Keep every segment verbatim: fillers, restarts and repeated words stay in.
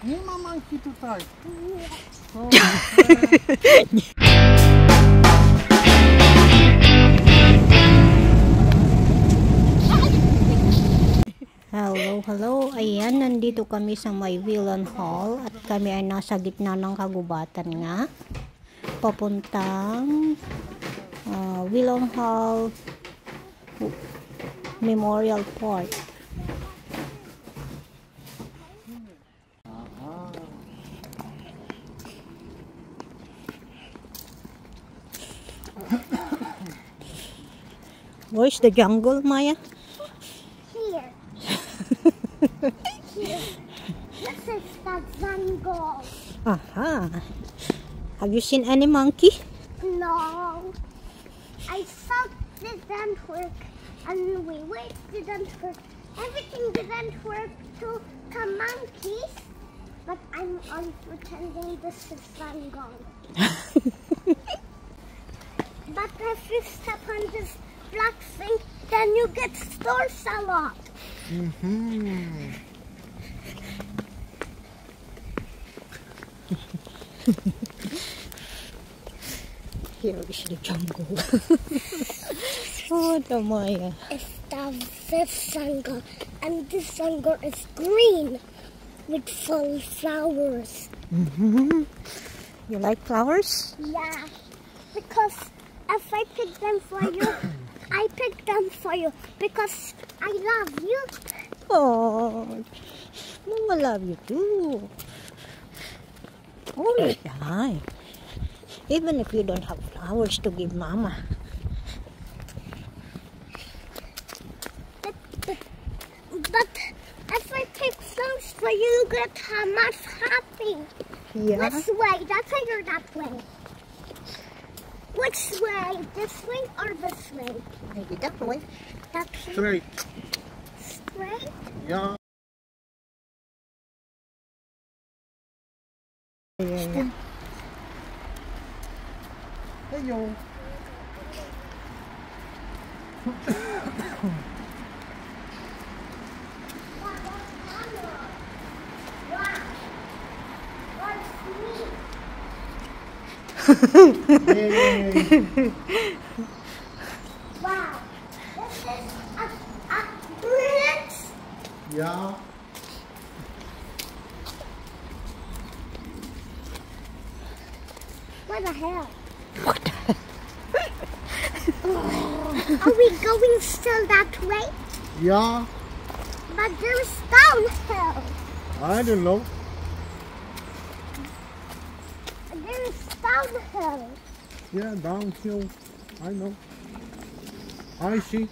Nie ma manki tutaj. Hello, hello. Ayan, nandito kami sa may Villain Hall at kami ay nasa gitna ng kagubatan nga. Papuntang uh, Villain Hall Memorial Park. Where's the jungle, Maya? Here. Here. This is the jungle. Aha. Have you seen any monkey? No. I saw this didn't work. And we wait, didn't work. Everything didn't work to the monkeys. But I'm on pretending this is jungle. But if you step on this black thing, then you get stores a lot. Mm-hmm. Here is the jungle. Oh, the Maya. It's the fifth jungle, and this jungle is green with full flowers. Mm-hmm. You like flowers? Yeah, because if I pick them for you, I picked them for you because I love you. Oh, I love you too. All the time. Even if you don't have flowers to give Mama. But, but, but if I pick flowers for you, you get how much happy. Yeah. This way, that way or that way? Which way? This way or this way? Maybe that way. That way. Straight. Straight? Yeah. Hey yo. Wow, this is a, a bridge. Yeah. What the hell? What the hell? Oh. Are we going still that way? Yeah. But there's downhill. I don't know. Downhill. Yeah, downhill. I know. I see.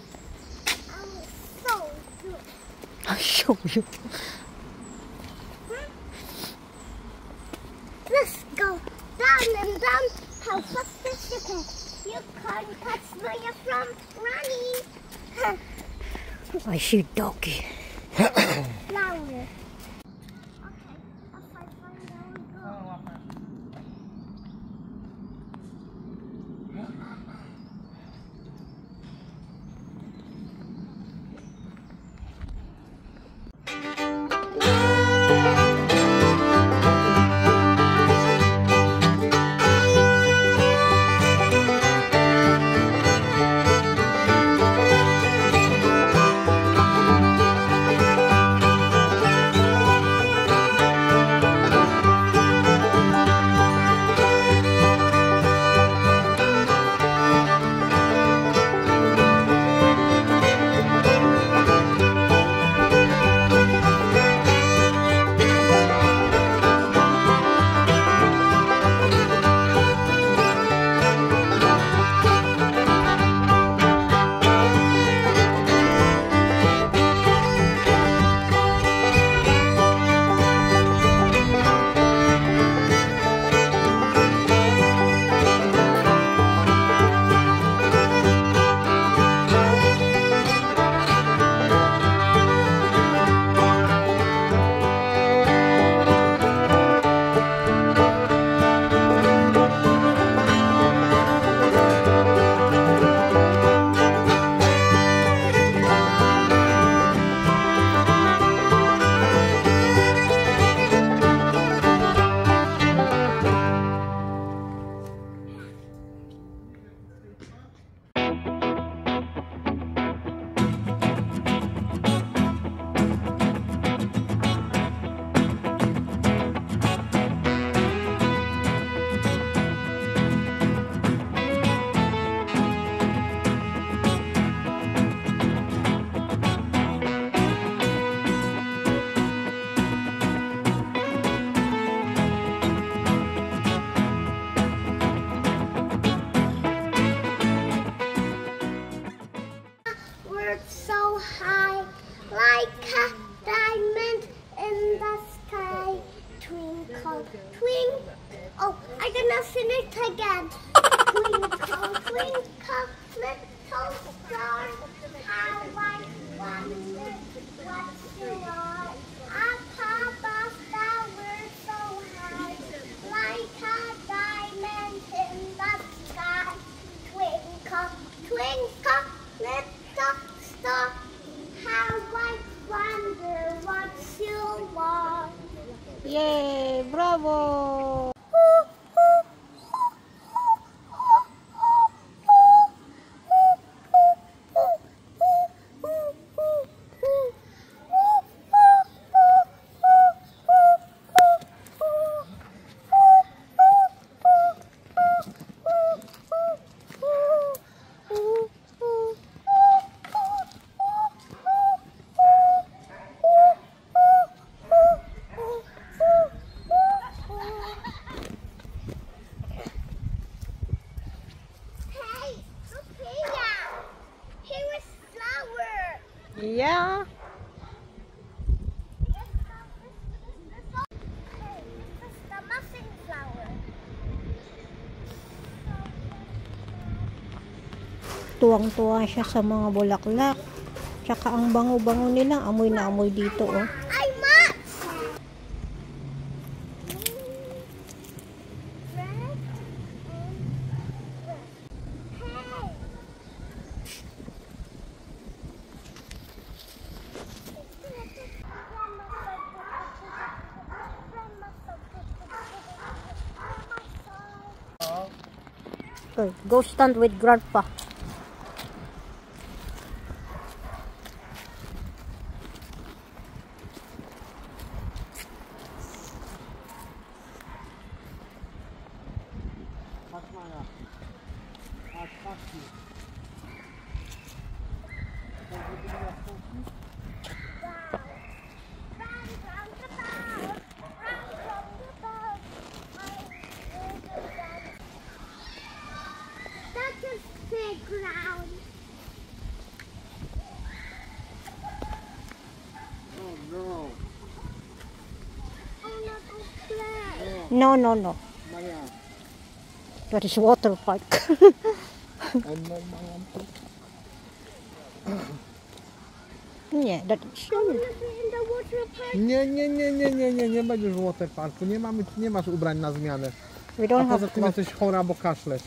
I'll show you. I'll show you. Hmm? Let's go down and down. How fast is it? You can't catch where you're from, Ronnie. I see doggy. Flower. Yay, bravo! Yeah. It's the muffin flower. Tuwang-tuwa siya sa mga bulaklak. Tsaka ang bango-bango nila, amoy na amoy dito, oh. Okay, go stand with Grandpa. Playground. Oh no. Oh no, no. No, no, no. Maya. That is water park. Nie, that is in the water park. Nie, nie, nie, nie, nie, nie, nie będziesz w water parku. Nie mamy, nie masz ubrań na zmianę. We don't have. A poza tym jesteś chora, bo kaszlesz.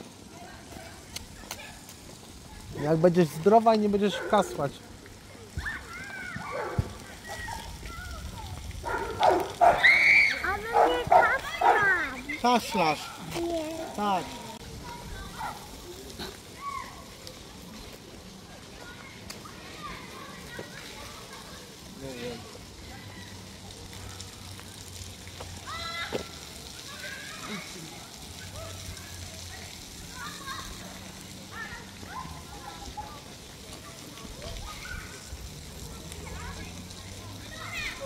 Jak będziesz zdrowa, nie będziesz kasłać. Ale nie kaszlam. Kaszlasz? Nie. Tak. Nie wiem.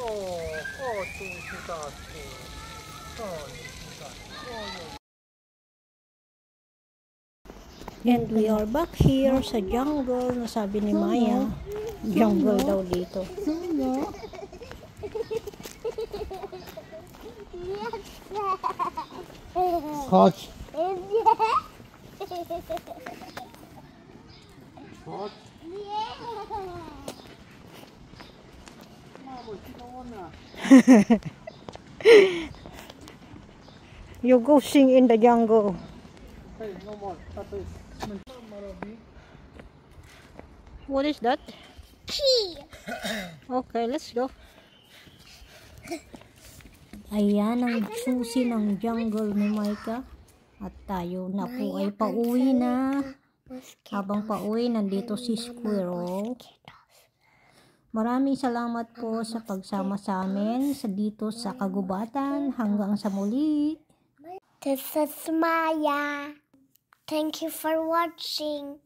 Oh, and we are back here sa jungle na sabi ni Maya. Jungle daw dito. Chodź. Chodź. You go sing in the jungle. Hey, no more. What is that? Key. Okay, let's go. Ayan ang susi ng jungle ni Micah. At tayo na po ay pauwi na. Habang pauwi, nandito si Squirrel. Maraming salamat po sa pagsama sa amin sa dito sa kagubatan. Hanggang sa muli. This is Maya. Thank you for watching.